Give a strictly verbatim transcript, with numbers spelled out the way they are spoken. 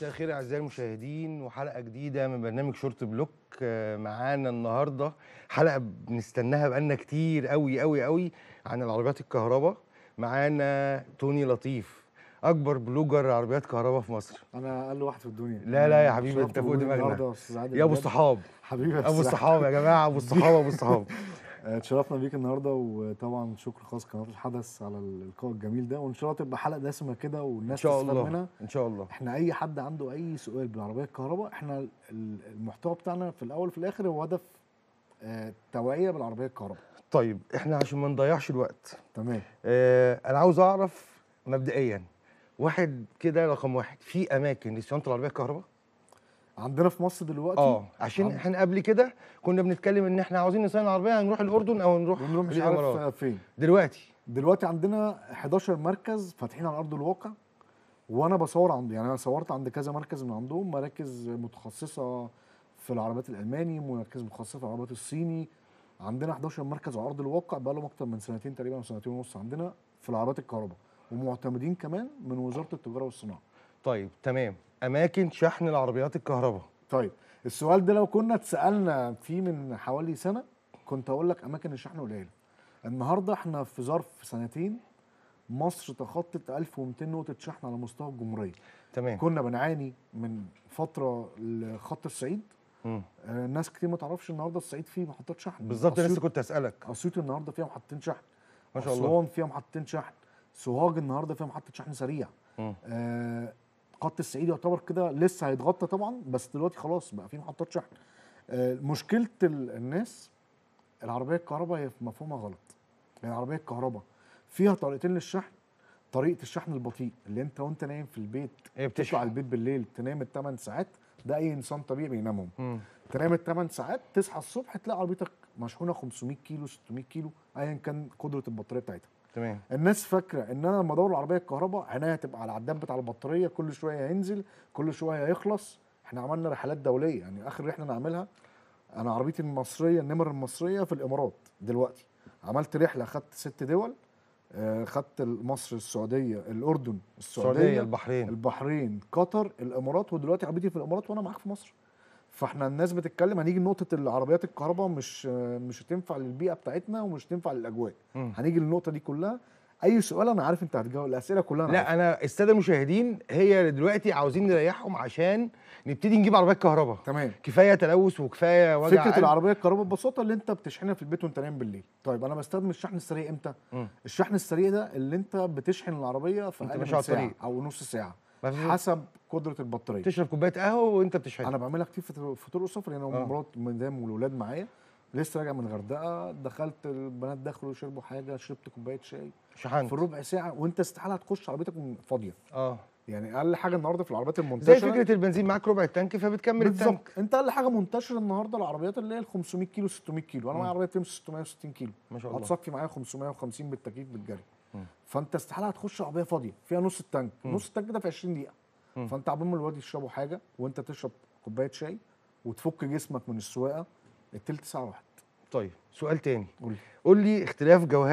مساء الخير اعزائي المشاهدين وحلقه جديده من برنامج شورت بلوك. معانا النهارده حلقه بنستناها بقالنا كتير قوي قوي قوي عن العربيات الكهرباء. معانا توني لطيف اكبر بلوجر عربيات كهرباء في مصر. انا اقل واحد في الدنيا. لا لا يا حبيبي انت فوق دماغنا يا ابو الصحاب حبيبي، ابو الصحاب يا جماعه، ابو الصحاب ابو الصحاب اتشرفنا بيك النهارده، وطبعا شكر خاص قناه الحدث على اللقاء الجميل ده، وان شاء الله تبقى حلقه دسمه كده والناس تستفاد منها ان شاء الله. احنا اي حد عنده اي سؤال بالعربيه الكهرباء، احنا المحتوى بتاعنا في الاول وفي الاخر هو هدف آه توعيه بالعربيه الكهرباء. طيب احنا عشان ما نضيعش الوقت تمام، آه انا عاوز اعرف مبدئيا واحد كده رقم واحد، في اماكن لصيانه العربيه الكهرباء عندنا في مصر دلوقتي؟ اه عشان عم. احنا قبل كده كنا بنتكلم ان احنا عاوزين نصين العربيه هنروح الاردن او نروح ونروح مش عارف فين. دلوقتي دلوقتي عندنا احد عشر مركز فاتحين على ارض الواقع، وانا بصور عند يعني انا صورت عند كذا مركز من عندهم، مراكز متخصصه في العربيات الالماني، مراكز متخصصه في العربيات الصيني. عندنا احد عشر مركز على ارض الواقع بقى لهم اكتر من سنتين تقريبا او سنتين ونص عندنا في العربيات الكهرباء، ومعتمدين كمان من وزاره التجاره والصناعه. طيب تمام، اماكن شحن العربيات الكهرباء. طيب السؤال ده لو كنا اتسالنا فيه من حوالي سنه كنت اقول لك اماكن الشحن قليله. النهارده احنا في ظرف سنتين مصر تخطت ألف ومئتين نقطه شحن على مستوى الجمهوريه. تمام، كنا بنعاني من فتره خط الصعيد، امم آه ناس كتير ما تعرفش النهارده الصعيد فيه محطات شحن. بالظبط لسه كنت اسالك. اسيوط النهارده فيها محطتين شحن ما شاء الله، أسوان فيها محطتين شحن، سوهاج النهارده فيها محطه شحن سريع. امم آه خط الصعيد يعتبر كده لسه هيتغطى طبعا، بس دلوقتي خلاص بقى في محطات شحن. آه مشكله الناس العربيه الكهرباء هي مفهومها غلط. يعني العربيه الكهرباء فيها طريقتين للشحن، طريقه الشحن البطيء اللي انت وانت نايم في البيت إيه بتطلع البيت بالليل تنام الثمان ساعات، ده اي انسان طبيعي بينامهم. مم. تنام الثمان ساعات تصحى الصبح تلاقي عربيتك مشحونه خمسمية كيلو ستمية كيلو ايا كان قدره البطاريه بتاعتها. تمام، الناس فاكره ان انا لما ادور العربيه الكهرباء عينيا هتبقى على العداد بتاع البطاريه، كل شويه هينزل كل شويه هيخلص. احنا عملنا رحلات دوليه، يعني اخر رحله انا عاملها انا عربيتي المصريه النمر المصريه في الامارات دلوقتي، عملت رحله خدت ست دول، خدت مصر السعوديه الاردن السعوديه البحرين البحرين قطر الامارات، ودلوقتي عربيتي في الامارات وانا معاك في مصر. فاحنا الناس بتتكلم هنيجي لنقطه العربيات الكهرباء مش مش هتنفع للبيئه بتاعتنا ومش هتنفع للاجواء. م. هنيجي للنقطه دي كلها. اي سؤال انا عارف انت هتجاوب، الاسئله كلها أنا لا عارف. انا الساده المشاهدين هي دلوقتي عاوزين نريحهم عشان نبتدي نجيب عربيات كهرباء. تمام، كفايه تلوث وكفايه وجع. فكره العربيه الكهرباء ببساطه اللي انت بتشحنها في البيت وانت نايم بالليل. طيب انا بستخدم الشحن السريع امتى؟ م. الشحن السريع ده اللي انت بتشحن العربيه في اقل ساعه او نص ساعه حسب قدره البطاريه. تشرب كوبايه قهوه وانت بتشحن. انا بعملها كتير في طرق السفر، يعني انا مرات مدام والولاد معايا لسه راجع من الغردقه، دخلت البنات دخلوا شربوا حاجه، شربت كوبايه شاي شحنت في ربع ساعه، وانت استحاله هتخش عربيتك فاضيه. اه يعني اقل حاجه النهارده في العربيات المنتشره زي فكره البنزين معاك ربع التانك فبتكمل التانك. بالظبط، انت اقل حاجه منتشره النهارده العربيات اللي هي ال خمسمية كيلو ستمية كيلو. انا معايا عربيه بتمشي ستمية وستين كيلو ما شاء الله، هتصفي معايا خمسمية وخمسين بالتكييف بالجري. مم. فانت استحاله هتخش عربيه فاضيه فيها نص التانك. مم. نص التانك ده في عشرين دقيقه. مم. فانت عبال ما الواد يشربوا حاجه وانت تشرب كوبايه شاي وتفك جسمك من السواقه التلت ساعه واحد. طيب سؤال تاني، قول لي قول لي اختلاف جوهري